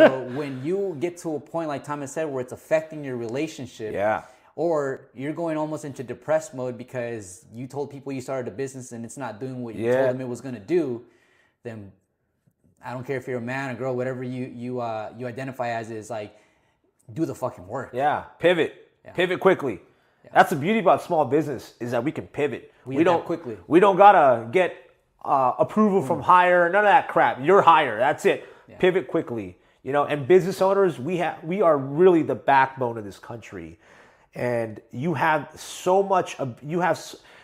So when you get to a point, like Thomas said, where it's affecting your relationship, yeah, or you're going almost into depressed mode because you told people you started a business and it's not doing what you yeah. told them it was going to do, then I don't care if you're a man or girl, whatever you identify as, is like, do the fucking work. Yeah, pivot. Yeah. Pivot quickly. Yeah. That's the beauty about small business, is that we can pivot. We don't quickly. We don't gotta get approval from higher. None of that crap. You're higher. That's it. Yeah. Pivot quickly. You know, and business owners, we are really the backbone of this country, and you have so much. You have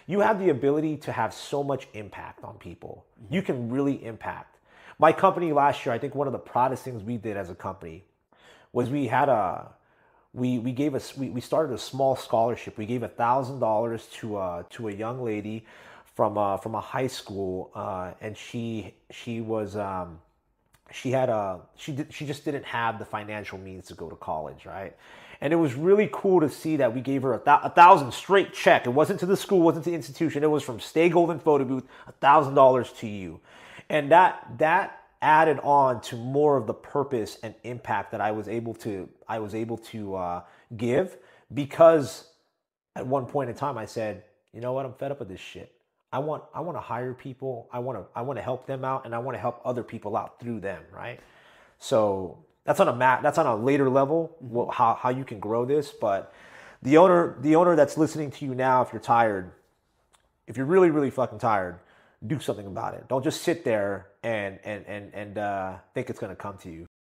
the ability to have so much impact on people. Mm-hmm. You can really impact. My company last year, I think one of the proudest things we did as a company was we started a small scholarship. We gave $1,000 to a young lady from a high school, and she just didn't have the financial means to go to college, right? And it was really cool to see that we gave her $1,000 straight check. It wasn't to the school, wasn't to the institution. It was from Stay Golden Photo Booth, $1,000 to you. And that added on to more of the purpose and impact that I was able to give, because at one point in time I said, you know what, I'm fed up with this shit. I want to hire people. I want to help them out, and I want to help other people out through them, right? So that's on a later level, how you can grow this. But the owner that's listening to you now, if you're tired, if you're really, really fucking tired, do something about it. Don't just sit there and think it's going to come to you.